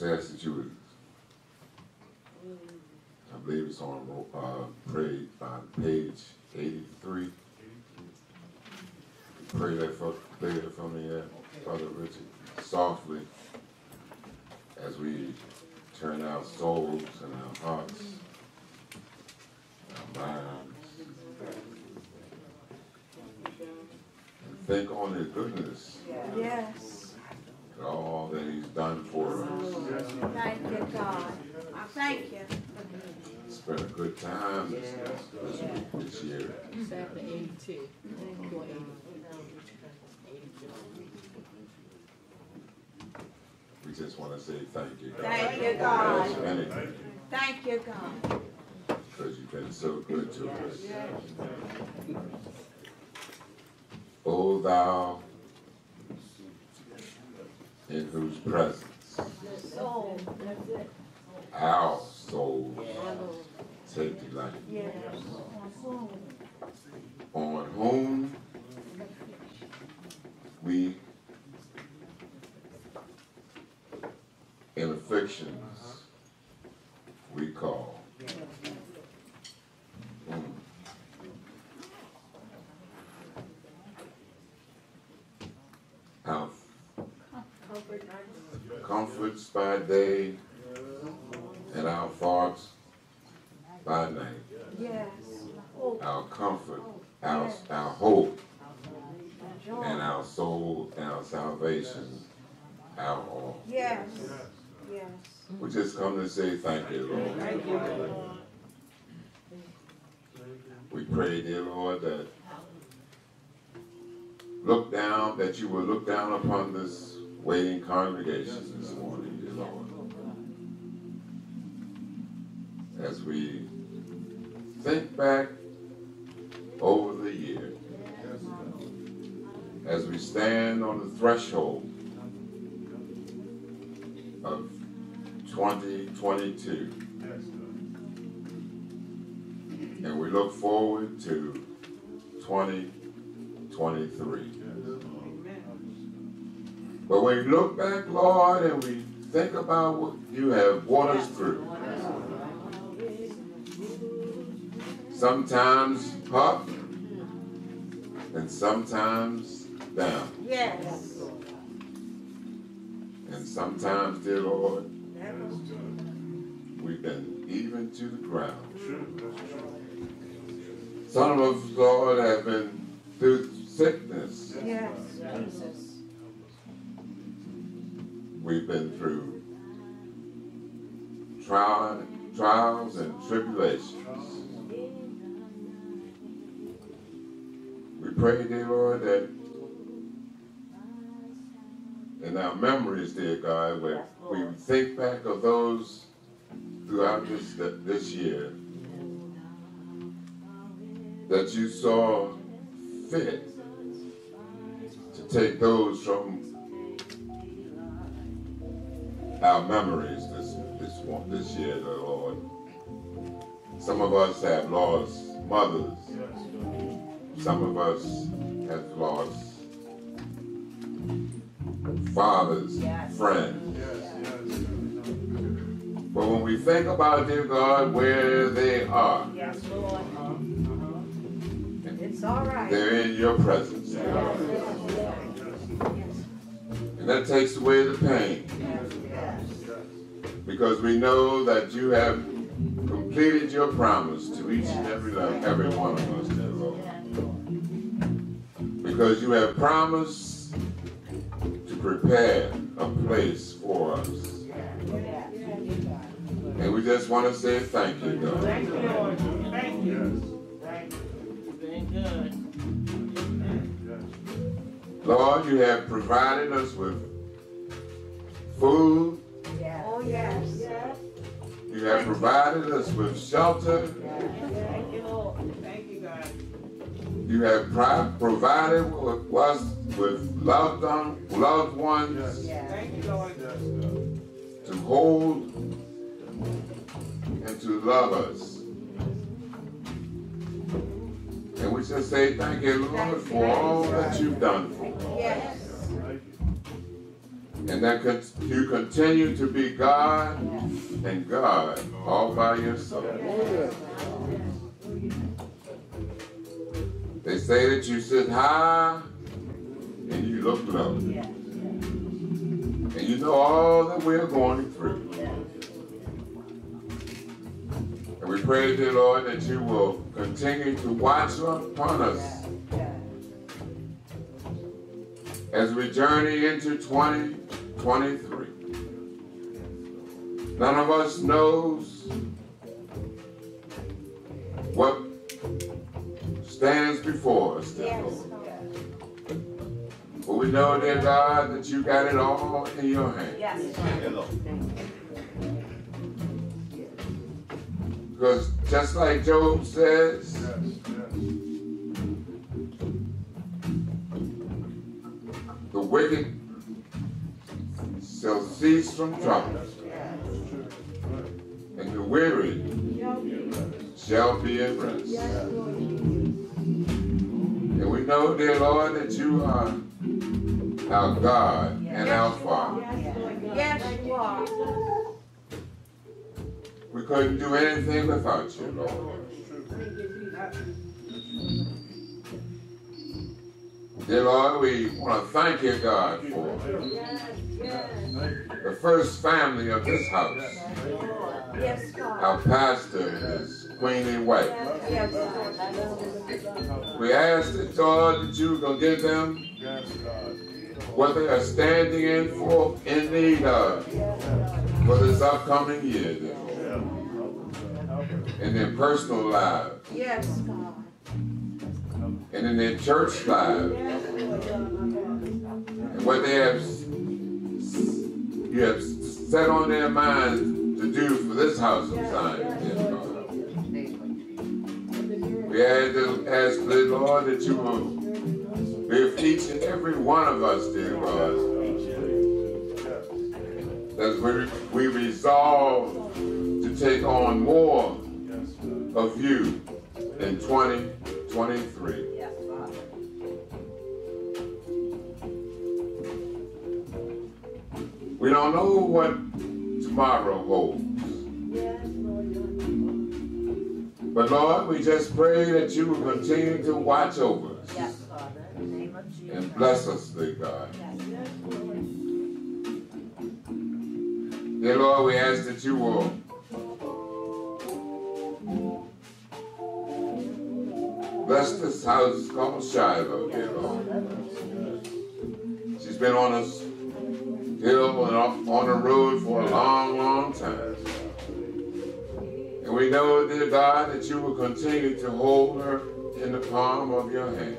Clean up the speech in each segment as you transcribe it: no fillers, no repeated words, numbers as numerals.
sad situation. I believe it's on page 83. Pray that for me, Brother Richard, softly, as we turn our souls and our hearts, our minds, and think on His goodness. Yes. And all that He's done for us. Thank you, God. I thank you. Spent a good time this year. Chapter 82. We just want to say thank you, God. Thank you, God. Thank you, God. Because you've been so good to us. O Thou, in whose presence our souls take delight, on whom we in afflictions we call. Our comforts by day and our thoughts by night. Yes. Our comfort, our hope, and our soul, our salvation, our all. Yes. Yes. We just come to say thank you, Lord. Thank you, Lord. We pray, dear Lord, that you will look down upon this waiting congregation this morning, dear Lord. As we think back over the year, as we stand on the threshold of 2022, and we look forward to 2023. But when we look back, Lord, and we think about what you have brought us through, sometimes up and sometimes down. Yes. And sometimes, dear Lord, we've been even to the ground. Some of us, Lord, have been through sickness. Yes. We've been through trials and tribulations. We pray, dear Lord, that in our memories, dear God, when we think back of those throughout this year, that you saw fit to take those from our memories this year, dear Lord. Some of us have lost mothers. Some of us have lost fathers, friends. But when we think about, dear God, where they are, it's all right. They're in your presence. And that takes away the pain. Because we know that you have completed your promise to each and every one of us, dear Lord. Because you have promised to prepare a place for us. And we just want to say thank you, God. Thank you, Lord. Thank you. Thank you. Lord, you have provided us with food. Oh, yes. You have provided us with shelter. Thank you, Lord. Thank you, God. You have provided us with loved ones to hold and to love us. And we just say thank you, Lord, for all that you've done for us. and that you continue to be God and God all by yourself. They say that you sit high and you look low. And you know all that we're going through. And we pray, dear Lord, that you will continue to watch upon us as we journey into 2023. None of us knows what stands before us, dear Lord. But we know, dear God, that you got it all in your hands. Because just like Job says, the wicked shall cease from trouble, and the weary shall be at rest. And we know, dear Lord, that you are our God and our Father. Yes, you are. We couldn't do anything without you, Lord. Dear Lord, we want to thank you, God, for the first family of this house. Yes, God. Our pastor and his queenie wife. Yes, God. We ask that, Lord, that you will give them what they are standing in for, in need of, for this upcoming year, dear Lord, in their personal lives, and in their church lives, and what they have, you have set on their minds to do for this house of Zion, dear Lord. We ask, dear Lord, that you will with each and every one of us, dear God, that we resolve to take on more of you in 2023. We don't know what tomorrow holds. But Lord, we just pray that you will continue to watch over us. And bless us, dear God. Dear Lord, we ask that you will bless this house called Shiloh, dear Lord. She's been on a hill and on the road for a long, long time. And we know, dear God, that you will continue to hold her in the palm of your hand.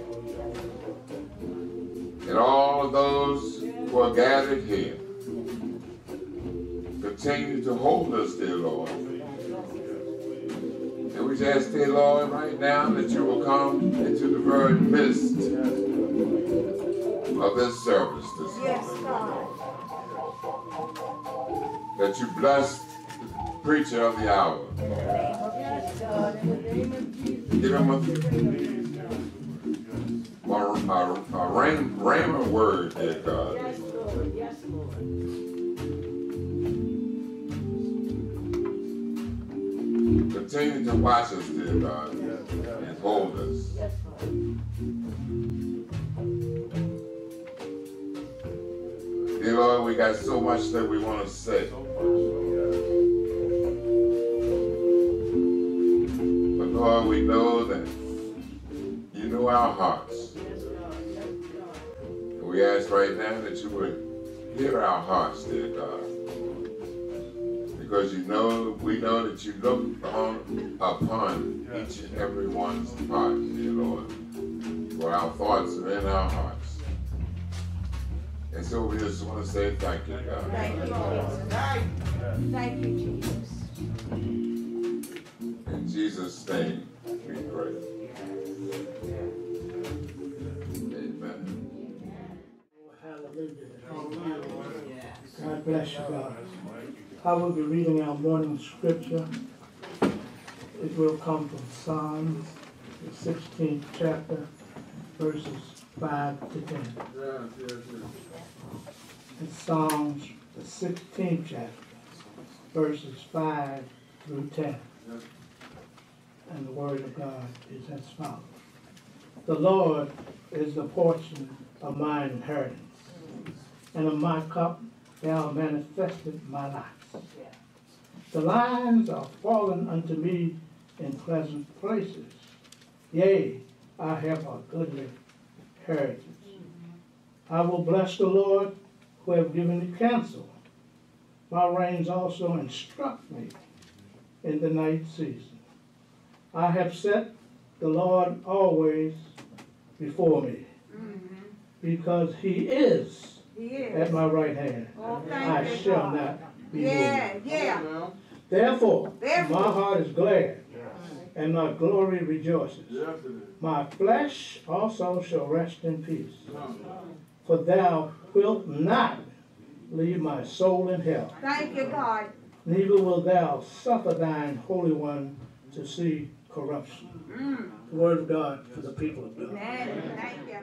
And all of those who are gathered here, continue to hold us, dear Lord. And we just ask, dear Lord, right now that you will come into the very midst of this service this morning. Yes, God. That you bless the preacher of the hour. Yes, God. In the name of Jesus. Give him a Rhema word, dear God. Yes, Lord. Yes, Lord. Continue to watch us, dear God, and hold us. Yes, Lord. Dear Lord, we got so much that we want to say. But Lord, we know that you know our hearts. We ask right now that you would hear our hearts, dear God, because you know, we know that you look upon each and every one's heart, dear Lord, for our thoughts are in our hearts. And so we just want to say thank you, God. Thank you, Jesus. Thank you, Jesus. In Jesus' name we pray. God bless you, God. I will be reading our morning scripture. It will come from Psalm, the 16th chapter, verses 5 to 10. And Psalms, the 16th chapter, verses 5 through 10. And the word of God is as follows. The Lord is the portion of my inheritance, and of my cup thou manifested my life. The lions are fallen unto me in pleasant places. Yea, I have a goodly heritage. I will bless the Lord who have given me counsel. My reins also instruct me in the night season. I have set the Lord always before me, because he is at my right hand. Oh, I shall not be moved. Therefore, my heart is glad, and my glory rejoices. My flesh also shall rest in peace. For thou wilt not leave my soul in hell. Thank you, God. Neither wilt thou suffer thine Holy One to see corruption. The word of God for the people of God. Amen. Thank you.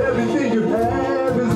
Everything you have is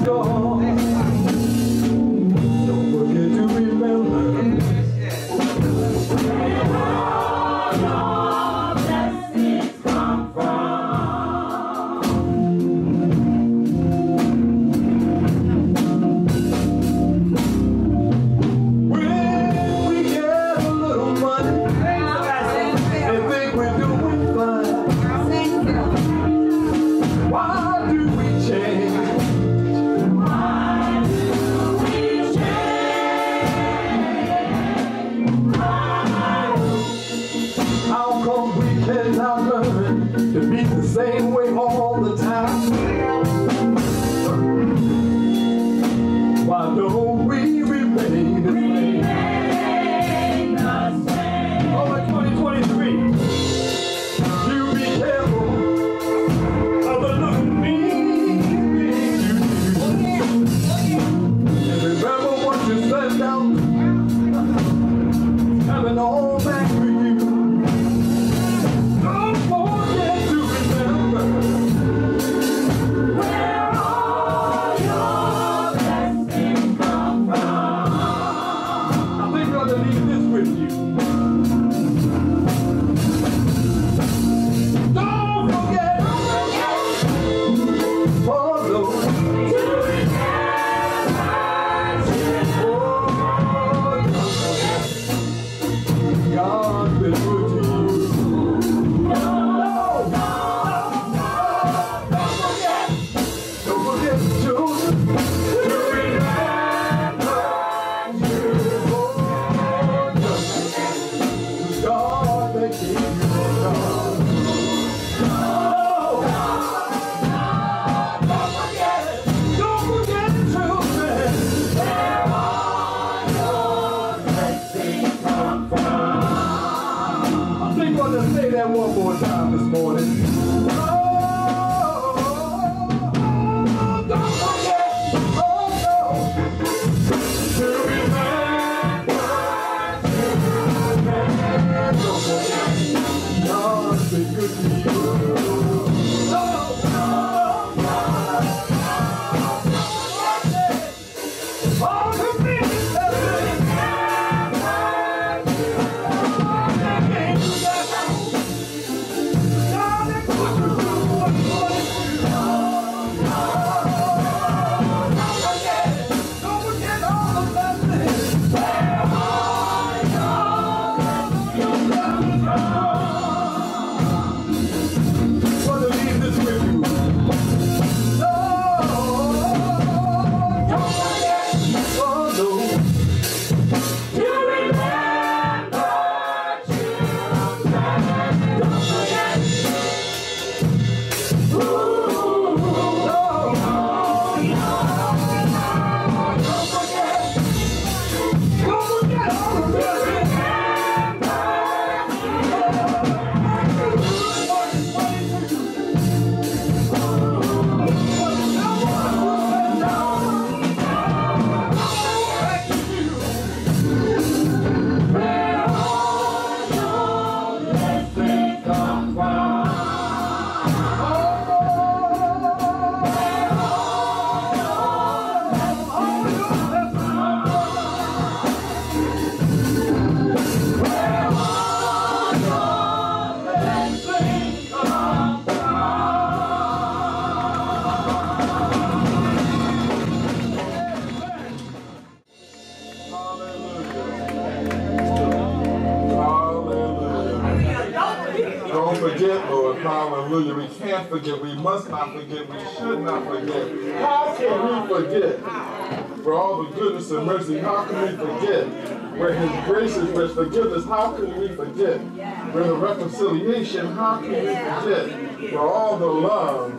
Hallelujah. We can't forget. We must not forget. We should not forget. How can we forget? For all the goodness and mercy, how can we forget? Where His grace is with forgiveness, how can we forget? Where the reconciliation, how can we forget? Where all the love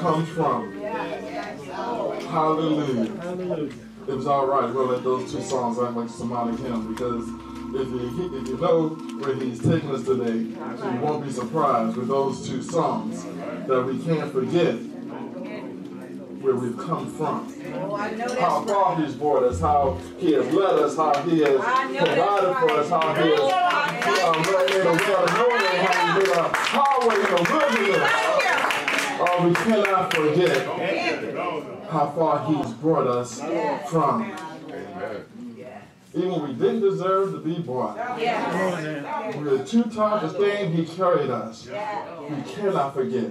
comes from. Hallelujah. It was all right. We'll let those two songs act like Somali hymns, because if you know where He's taking us today, you won't be surprised with those two songs that we can't forget where we've come from. How far He's brought us, how He has led us, how He has provided for us, how He has made a way out of no way, how He made a highway in the wilderness. Oh, we cannot forget how far He's brought us from. Even when we didn't deserve to be born. Yes. We were too tired to stand, He carried us. We cannot forget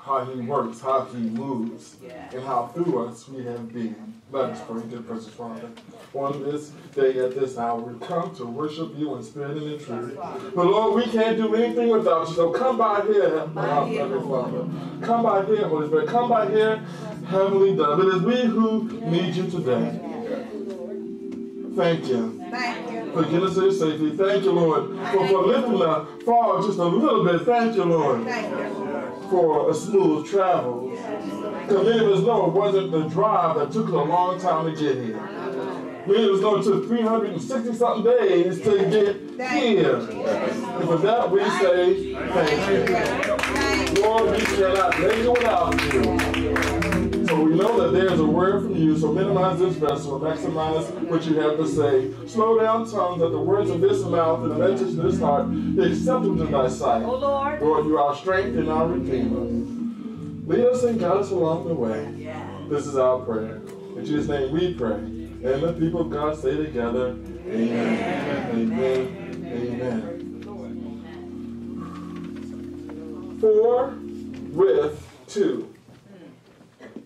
how He works, how He moves, and how through us we have been. Let us pray, dear precious Father. On this day at this hour, we come to worship You in spirit and in truth. But Lord, we can't do anything without You, so come by here, my Heavenly Father. Come by here, Holy Spirit. Come by here, Heavenly Dove. It is we who need You today. Thank You. Thank You. For getting us here safely. Thank You, Lord. For lifting the fall just a little bit. Thank You, Lord. Thank You. For a smooth travel. Because many of us know it wasn't the drive that took us a long time to get here. Many of us know it took 360-something days to get here. And for that we say thank You. Lord, we cannot make it without You. So we know that there's a word from You, so minimize this vessel, maximize what You have to say. Slow down tongues, that the words of this mouth and the meditation of this heart be acceptable to Thy sight. Oh Lord. Lord, You are our strength and our Redeemer. Lead us and guide us along the way. This is our prayer. In Jesus' name we pray. And the people of God say together, amen. Amen. Amen. For with two.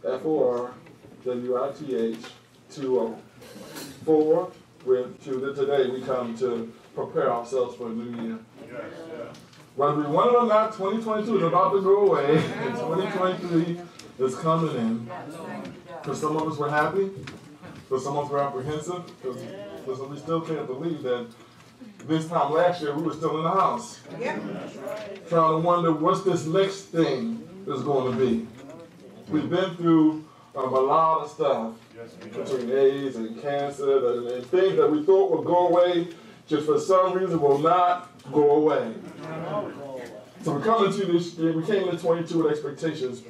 F-O-R-W-I-T-H-2-O. Four with two. Today we come to prepare ourselves for a new year. Yes, yeah. Whether we want it or not, 2022 is about to go away, and 2023 is coming in. For some of us, we're happy. For some of us, we're apprehensive. Because we still can't believe that this time last year we were still in the house. Yeah. Trying to wonder what's this next thing is going to be. We've been through a lot of stuff, between AIDS and cancer, and things that we thought would go away, just for some reason will not go away. So we come into this year, we came into 22 with expectations,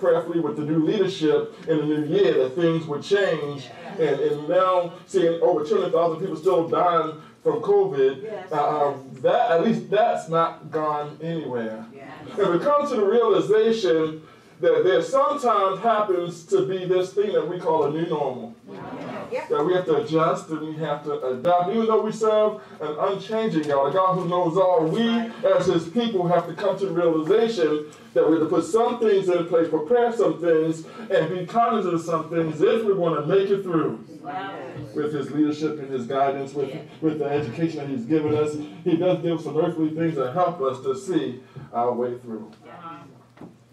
prayerfully with the new leadership in the new year, that things would change, and now seeing over 200,000 people still dying from COVID, that at least that's not gone anywhere. And we come to the realization that there sometimes happens to be this thing that we call a new normal. That we have to adjust and we have to adapt. Even though we serve an unchanging God, a God who knows all, we as His people have to come to the realization that we have to put some things in place, prepare some things, and be cognizant of some things if we want to make it through. With His leadership and His guidance, with the education that He's given us, He does give some earthly things that help us to see our way through.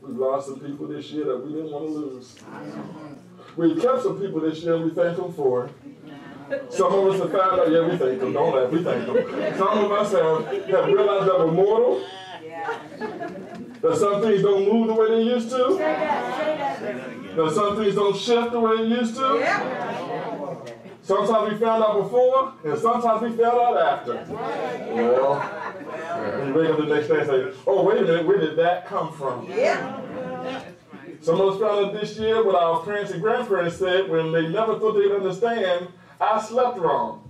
We've lost some people this year that we didn't want to lose. We've kept some people this year and we thank them for it. Some of us have found out, yeah, we thank them. Don't laugh, we thank them. Some of us have realized that we're mortal, that some things don't move the way they used to, that some things don't shift the way they used to. Sometimes we found out before, and sometimes we found out after. Well, you wake up the next day and say, oh, wait a minute, where did that come from? Some of us found out this year what our parents and grandparents said when they never thought they'd understand, I slept wrong.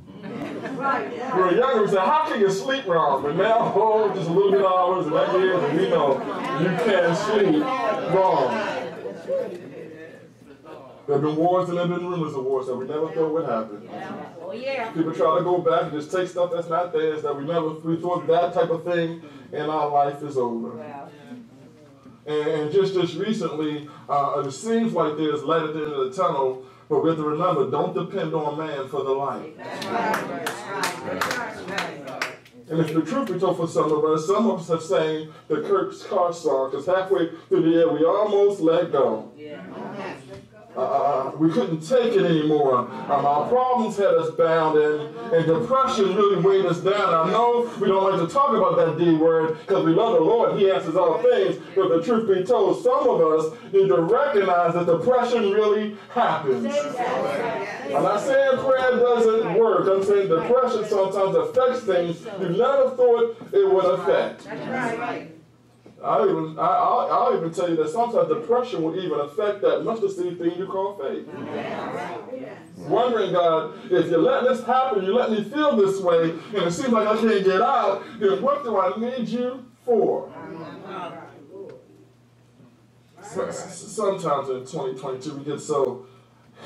We were younger, we said, how can you sleep wrong? But now, oh, just a little bit of hours, and that year, we know you can't sleep wrong. There have been wars and there have been rumors of wars that we never thought would happen. People try to go back and just take stuff that's not theirs, that we thought that type of thing in our life is over. And just recently, it seems like there's light at the end of the tunnel, but we have to remember, don't depend on man for the light. And if the truth be told, for some of us, some of us have sang the Kirk Car song, because halfway through the air we almost let go. Yeah. We couldn't take it anymore. Our problems had us bound, and depression really weighed us down. I know we don't like to talk about that D word because we love the Lord. He answers all things. But the truth be told, some of us need to recognize that depression really happens. I'm not saying prayer doesn't work. I'm saying depression sometimes affects things you never thought it would affect. That's right. I'll even tell you that sometimes depression will even affect that mustard seed thing you call faith. Yes. Yes. Wondering, God, if you let this happen, you let me feel this way, and it seems like I can't get out, then what do I need you for? Sometimes in 2022 we get so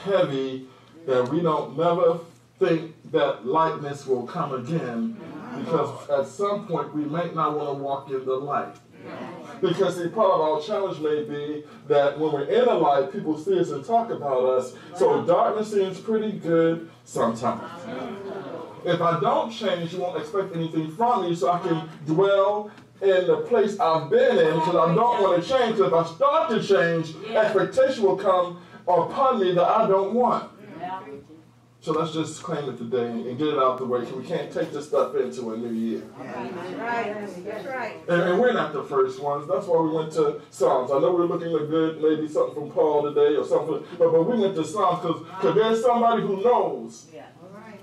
heavy that we don't never think that lightness will come again, because at some point we might not want to walk in the light. Because see, part of our challenge may be that when we're in a light, people see us and talk about us, so darkness seems pretty good sometimes. If I don't change, you won't expect anything from me, so I can dwell in the place I've been in, because I don't want to change. If I start to change, expectation will come upon me that I don't want. So let's just claim it today and get it out of the way, because we can't take this stuff into a new year. That's right. And we're not the first ones. That's why we went to Psalms. I know we're looking at good, maybe something from Paul today or something, but we went to Psalms because there's somebody who knows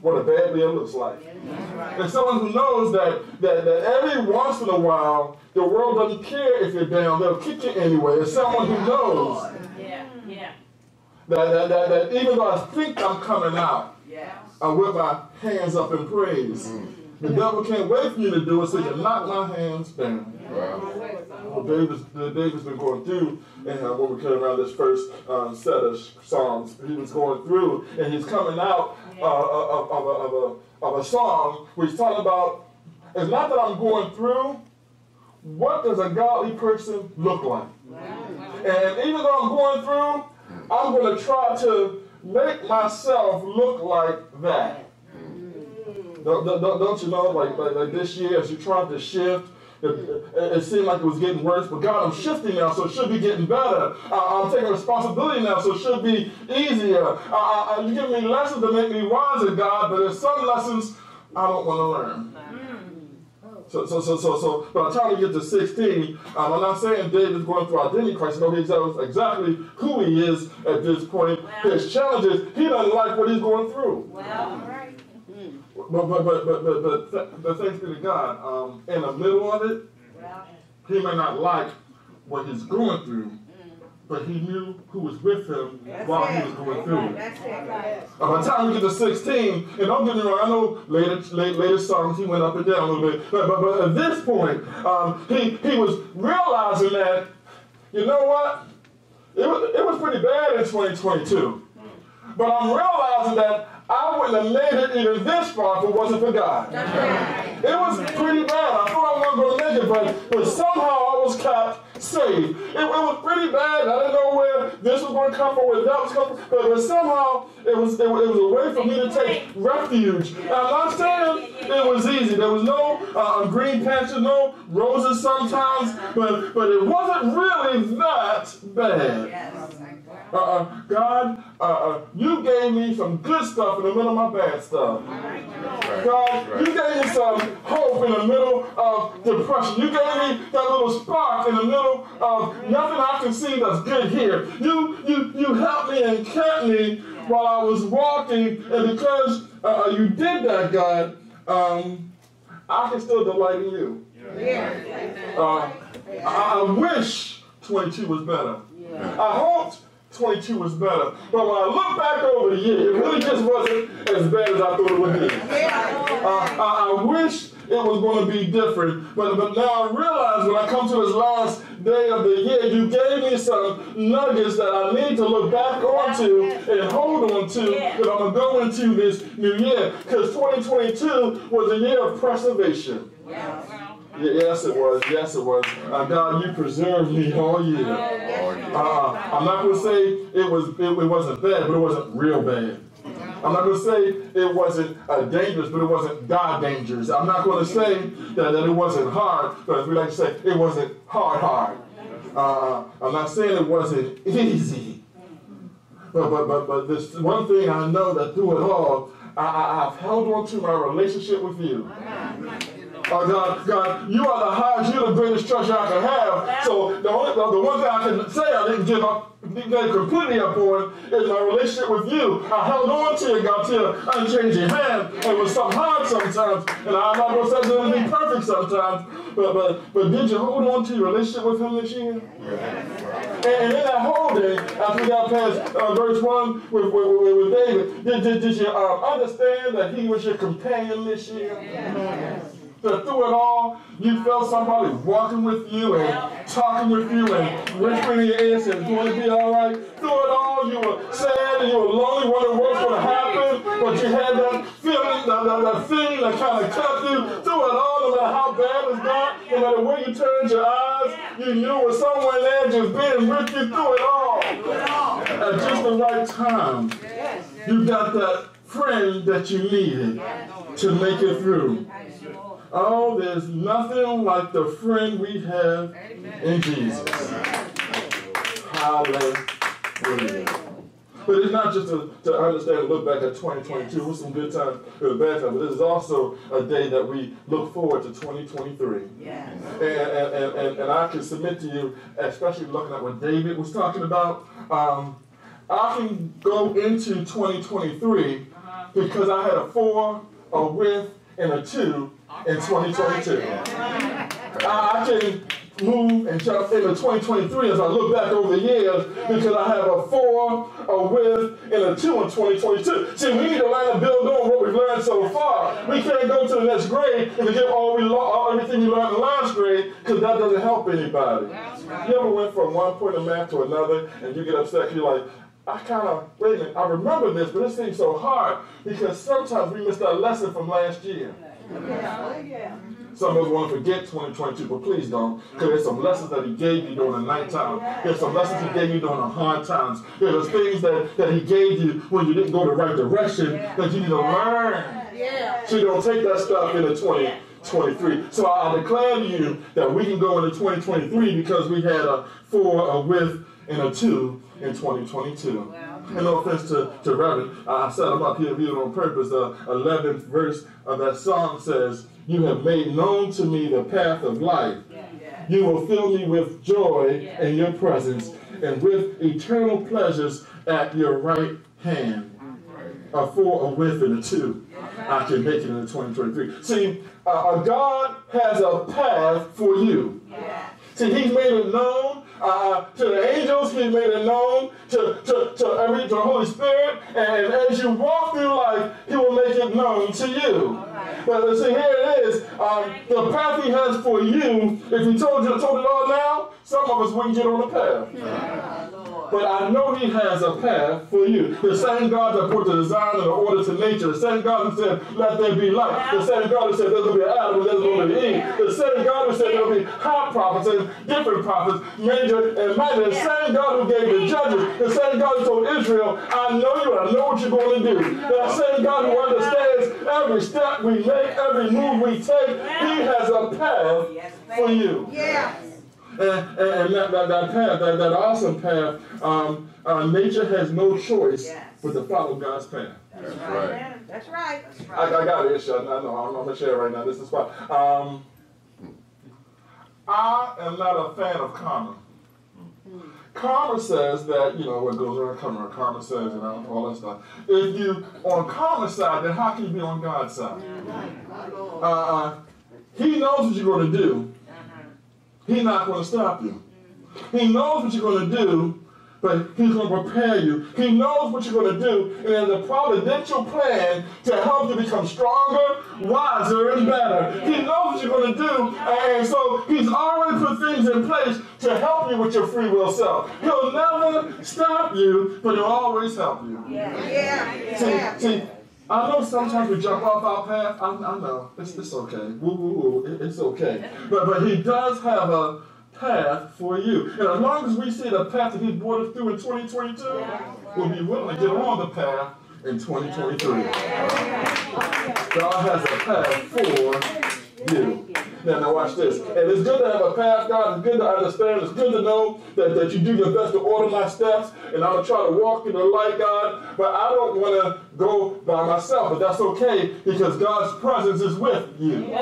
what a bad man looks like. There's someone who knows that every once in a while, the world doesn't care if you're down. They'll kick you anyway. There's someone who knows. That even though I think I'm coming out, I whip my hands up in praise. The devil can't wait for you to do it, so you knock my hands down. Well, David's been going through, and when we came around this first set of Psalms, he was going through, and he's coming out of a song where he's talking about, it's not that I'm going through, what does a godly person look like? And even though I'm going through, I'm going to try to make myself look like that. Don't you know, like this year, as you tried to shift, it seemed like it was getting worse, but God, I'm shifting now, so it should be getting better. I'm taking responsibility now, so it should be easier. You give me lessons to make me wiser, God, but there's some lessons I don't want to learn. So by the time we get to 16, I'm not saying David's going through identity crisis. No, he tells us exactly who he is at this point. His challenge is he doesn't like what he's going through. But thanks be to God, in the middle of it, he may not like what he's going through, but he knew who was with him while he was going through it. By the time we get to 16, and don't get me wrong, I know later songs he went up and down a little bit, but at this point, he was realizing that, you know what, it was pretty bad in 2022, but I'm realizing that I wouldn't have made it even this far if it wasn't for God. It was pretty bad. I thought I wasn't going to make it, but somehow I was kept saved. It was pretty bad. I didn't know where this was going to come from, where that was coming from, but somehow it was a way for me to take refuge. And I'm not saying it was easy. There was no green pasture, no roses sometimes, but it wasn't really that bad. God, you gave me some good stuff in the middle of my bad stuff. God, you gave me some hope in the middle of depression. You gave me that little spark in the middle of nothing I can see that's good here. You helped me and kept me while I was walking, and because you did that, God, I can still delight in you. I wish 22 was better. I hoped 22 was better, but when I look back over the year, it really just wasn't as bad as I thought it would be. I wish it was going to be different, but now I realize when I come to this last day of the year, you gave me some nuggets that I need to look back onto and hold on to if I'm going to go into this new year, because 2022 was a year of preservation. Yes, it was. God, you preserved me all year. I'm not going to say it wasn't bad, but it wasn't real bad. I'm not going to say it wasn't dangerous, but it wasn't God dangerous. I'm not going to say that it wasn't hard, but as we like to say, it wasn't hard. I'm not saying it wasn't easy. But this one thing I know that through it all, I've held on to my relationship with you. Oh, God, you are the highest, you're the greatest treasure I can have. So the one thing I can say I didn't give up, completely up on, is my relationship with you. I held on to it, God, till I changed your hand. It was so hard sometimes, and I'm not going to say that it'll be perfect sometimes. But did you hold on to your relationship with him this year? And in that whole day, after we got past verse 1 with David, did you understand that he was your companion this year? That through it all, you felt somebody walking with you and talking with you and whispering in your ear and saying, it's going to be all right. Through it all, you were sad and you were lonely, wondering what was going to happen, but you had that feeling, that thing that kind of cut you. Through it all, no matter how bad it got, no matter where you turned your eyes, you knew it was someone there just being with you through it all. At just the right time, you got that friend that you needed to make it through. Oh, there's nothing like the friend we have in Jesus. Hallelujah. But it's not just to understand and look back at 2022. It was some good times, it was bad times. But this is also a day that we look forward to 2023. Yes. And I can submit to you, especially looking at what David was talking about, I can go into 2023 because I had a 4, a with, and a 2 in 2022. I can move and jump into 2023 as I look back over the years because I have a 4, a with, and a 2 in 2022. See, we need to learn to build on what we've learned so far. We can't go to the next grade and forget everything you learned in the last grade because that doesn't help anybody. You ever went from one point of math to another and you get upset because you're like, wait a minute, I remember this, but it seems so hard because sometimes we missed that lesson from last year. Yeah. Some of us want to forget 2022, but please don't. Because there's some lessons that he gave you during the nighttime. There's some lessons he gave you during the hard times. There's things that he gave you when you didn't go the right direction that you need to learn. So you don't take that stuff into 2023. So I declare to you that we can go into 2023 because we had a 4, a with, and a 2 in 2022. And no offense to Reverend, I set him up here reading on purpose. The 11th verse of that song says, "You have made known to me the path of life. You will fill me with joy in your presence and with eternal pleasures at your right hand." A 4, a with, and a 2. I can make it into 2023. See, God has a path for you. See, he's made it known to the angels, he's made it known to the Holy Spirit, and as you walk through life, he will make it known to you. But see, here it is, the path he has for you. If he told it all now, some of us wouldn't get on the path. But I know he has a path for you. The same God that put the design and the order to nature, the same God who said, "Let there be light," the same God who said, "There's going to be Adam and there's going to be Eve," the same God who said, "There'll be high prophets and different prophets, major and minor," the same God who gave the judges, the same God who told Israel, "I know you and I know what you're going to do," that same God who understands every step we make, every move we take. He has a path for you. And that path, that awesome path, nature has no choice but to follow God's path. That's right. I got it, Isha. I know. I'm going to share it right now. This is why. I am not a fan of karma. Karma says that, you know, what goes around comes around. Karma says, and all that stuff. If you on karma's side, then how can you be on God's side? He knows what you're going to do. He's not going to stop you. He knows what you're going to do, but he's going to prepare you. He knows what you're going to do, and there's a providential plan to help you become stronger, wiser, and better. He knows what you're going to do, and so he's already put things in place to help you with your free will self. He'll never stop you, but he'll always help you. See, I know sometimes we jump off our path. I know. It's okay. It's okay. But he does have a path for you. And as long as we see the path that he brought us through in 2022, we'll be willing to get on the path in 2023. God has a path for you. Now watch this. And it's good to have a path, God. It's good to understand. It's good to know that you do your best to order my steps. And I'll try to walk in the light, God. But I don't want to go by myself. But that's okay, because God's presence is with you.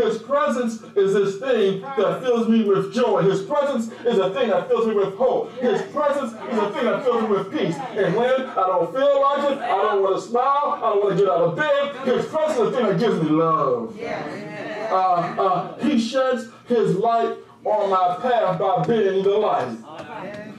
His presence is this thing that fills me with joy. His presence is a thing that fills me with hope. His presence is a thing that fills me with peace. And when I don't feel like it, I don't want to smile, I don't want to get out of bed, His presence is the thing that gives me love. He sheds His light on my path by being the light.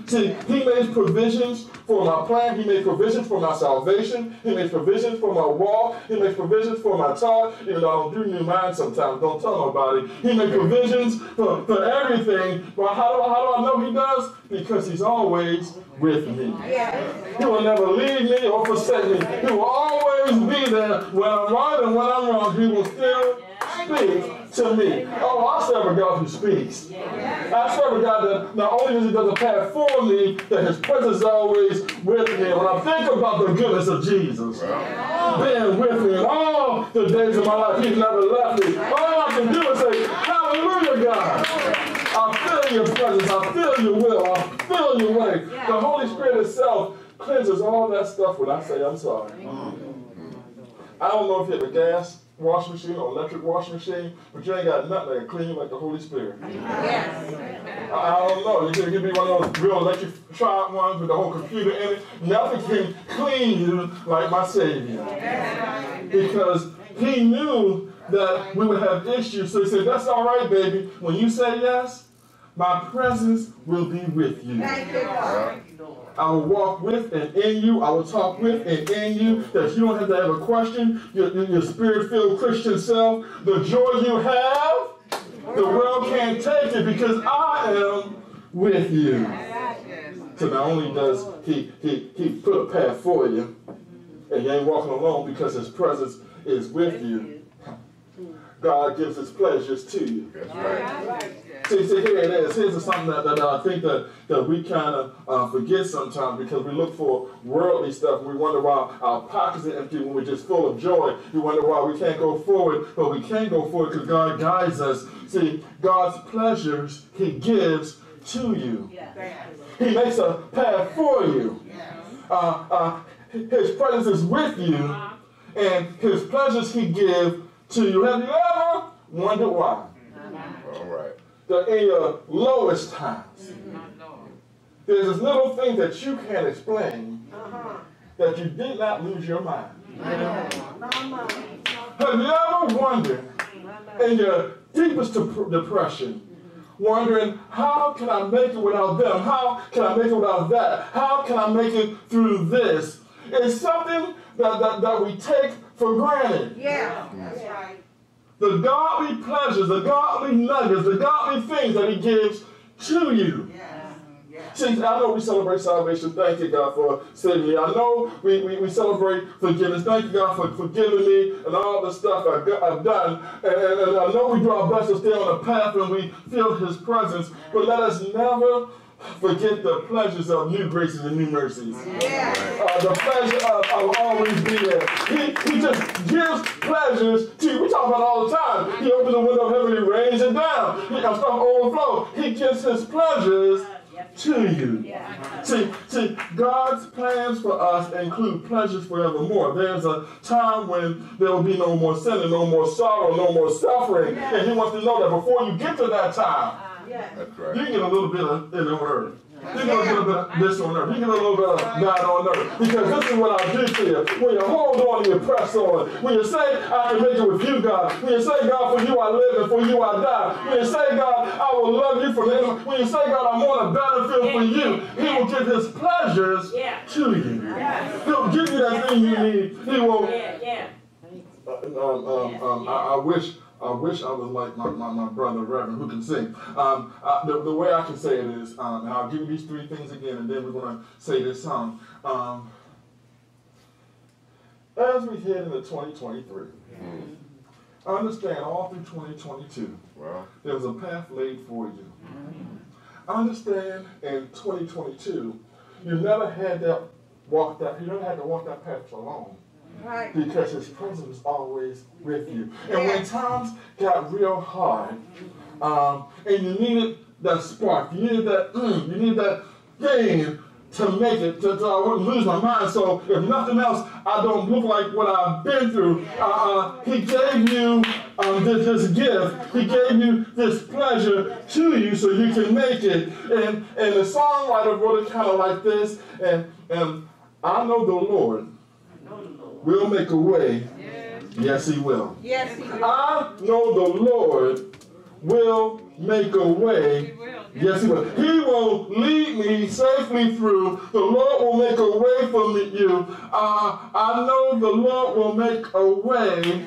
See, He makes provisions for my plan. He makes provisions for my salvation. He makes provisions for my walk. He makes provisions for my talk. Even though I don't do new mind sometimes, don't tell nobody. He makes provisions for everything. But how do I know He does? Because He's always with me. He will never leave me or forsake me. He will always be there when I'm right and when I'm wrong. He will still speak to me. Oh, I serve a God who speaks. I serve a God that not only does He do the path for me, that His presence is always with me. When I think about the goodness of Jesus, being with me in all the days of my life, He's never left me. All I can do is say, hallelujah, God. I feel Your presence. I feel Your will. I feel Your way. The Holy Spirit itself cleanses all that stuff when I say, I'm sorry. I don't know if you have a gas washing machine or electric washing machine, but you ain't got nothing that can clean you like the Holy Spirit. I don't know. You can be one of those real electric shop ones with the whole computer in it. Nothing can clean you like my Savior. Because He knew that we would have issues. So He said, that's all right, baby. When you say yes, my presence will be with you. I will walk with and in you. I will talk with and in you. That you don't have to have a question. Your spirit-filled Christian self, the joy you have, the world can't take it because I am with you. So not only does he put a path for you, and you ain't walking alone because His presence is with you, God gives His pleasures to you. See, here it is. Here's something that I think that we kind of forget sometimes, because we look for worldly stuff. We wonder why our pockets are empty when we're just full of joy. We wonder why we can't go forward, but we can go forward because God guides us. See, God's pleasures He gives to you. He makes a path for you. His presence is with you, and His pleasures He gives to you. Have you ever wondered why? That in your lowest times, there's this little thing that you can't explain, that you did not lose your mind. Have you ever wondered, in your deepest depression, wondering, how can I make it without them? How can I make it without that? How can I make it through this? It's something that we take for granted. The godly pleasures, the godly nuggets, the godly things that He gives to you. See, I know we celebrate salvation. Thank you, God, for saving me. I know we celebrate forgiveness. Thank you, God, for forgiving me and all the stuff I've done. And I know we do our best to stay on the path when we feel His presence. But let us never forget the pleasures of new graces and new mercies. The pleasure of always being there. He just gives pleasures to you. We talk about it all the time. He opens the window of heaven, He rains it down. He comes from overflow. He gives His pleasures to you. See, God's plans for us include pleasures forevermore. There's a time when there will be no more sin and no more sorrow, no more suffering. And He wants to know that before you get to that time, you can get a little bit of it on earth. You can get a little bit of this on earth. You can get a little bit of that on earth. Because this is what I do to you. When you hold on and you press on. When you say, I can make it with you, God. When you say, God, for you I live and for you I die. When you say, God, I will love you forever. When you say, God, I'm on a battlefield for you, He will give His pleasures to you. He'll give you that thing you need. He will. I wish I was like my brother, Reverend, who can sing. The way I can say it is, and I'll give you these three things again, and then we're going to say this song. As we head into 2023, understand all through 2022, there was a path laid for you. Understand in 2022, you never had that walk that, you don't have to walk that path alone. Right. Because His presence is always with you. And when times got real hard, and you needed that spark, you needed that you needed that thing to make it, to I wouldn't lose my mind. So if nothing else, I don't look like what I've been through. He gave you this gift. He gave you this pleasure to you so you can make it. And the songwriter wrote it kind of like this. And I know the Lord will make a way. Yes, He will. Yes, He will. I know the Lord will make a way. Yes, He will. He will lead me safely through. The Lord will make a way for you. I know the Lord will make a way.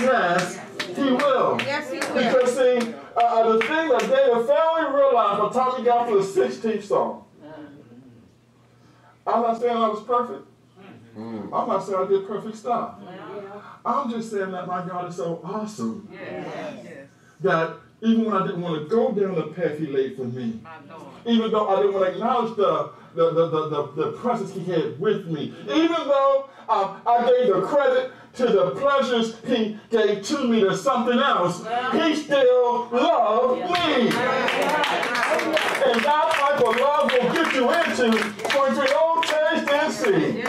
Yes, He will. Yes, He will. Because see, the thing that David finally realized by the time he got to the 16th Psalm, I'm not saying I was perfect. I'm not saying I did perfect stuff. I'm just saying that my God is so awesome that even when I didn't want to go down the path He laid for me, even though I didn't want to acknowledge the presence He had with me, even though I gave the credit to the pleasures He gave to me to something else, He still loved me. And that type of love will get you into 23 old taste and see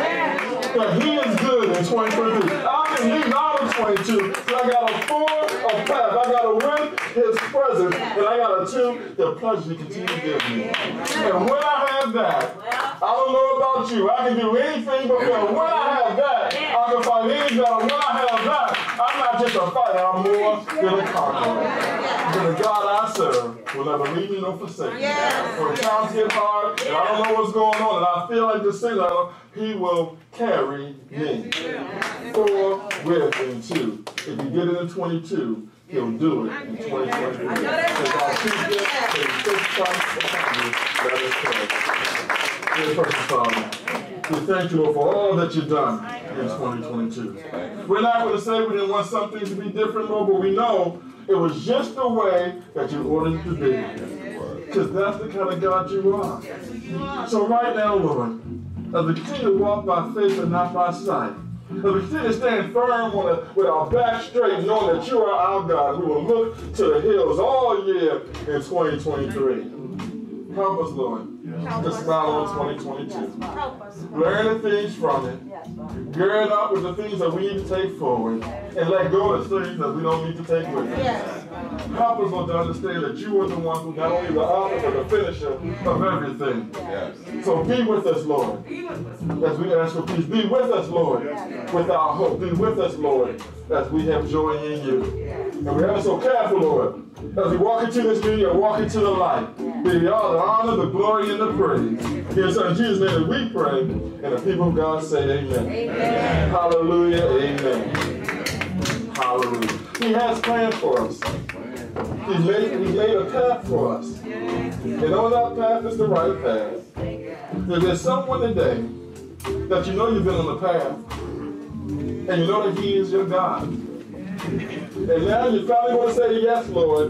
that He is good in 2023. I can be not in 22, but I got a 4 of path. I got a win His presence, and I got a 2, the pleasure He continues to give me. And when I have that, I don't know about you, I can do anything but when I have that, I can find any better. When I have that, I'm not just a fighter, I'm more than a conqueror. And the God I serve will never leave me nor forsake me. When times get hard, and I don't know what's going on, and I feel like the sinner, He will carry me. 4 with and 2. If you get it in 22, He'll do it in 2023. We thank You for all that You've done in 2022. We're not going to say we didn't want some things to be different, Lord, but we know it was just the way that You ordered it to be. Because that's the kind of God You are. So right now, Lord, as we continue to walk by faith and not by sight, as we continue to stand firm with our back straight, knowing that You are our God, we will look to the hills all year in 2023. Help us, Lord, to smile on 2022. Learn the things from it. Gird up with the things that we need to take forward. And let go of the things that we don't need to take with us. Help us, Lord, to understand that You are the one who not only the author but the finisher of everything. So be with us, Lord, as we ask for peace. Be with us, Lord, with our hope. Be with us, Lord, as we have joy in You. And we are so careful, Lord, as we walk into this new year, walk into the light. Give You all the honor, the glory, and the praise. In His Son Jesus' name we pray, and the people of God say amen. Amen. Hallelujah, amen. Hallelujah. He has plans for us. He made a path for us. And on that path is the right path. If there's someone today that you know you've been on the path, and you know that He is your God. And now you finally want to say, yes, Lord.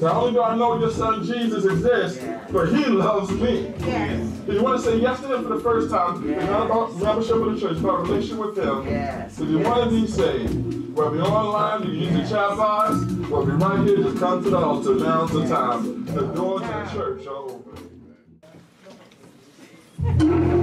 Not only do I know Your Son Jesus exists, but He loves me. If you want to say yes to Him for the first time, it's not about membership of the church, it's about a relationship with Him. If you want to be saved, whether you're online, you use the chat box, whether you're right here, just come to the altar. Now's the time. The doors of the church are open.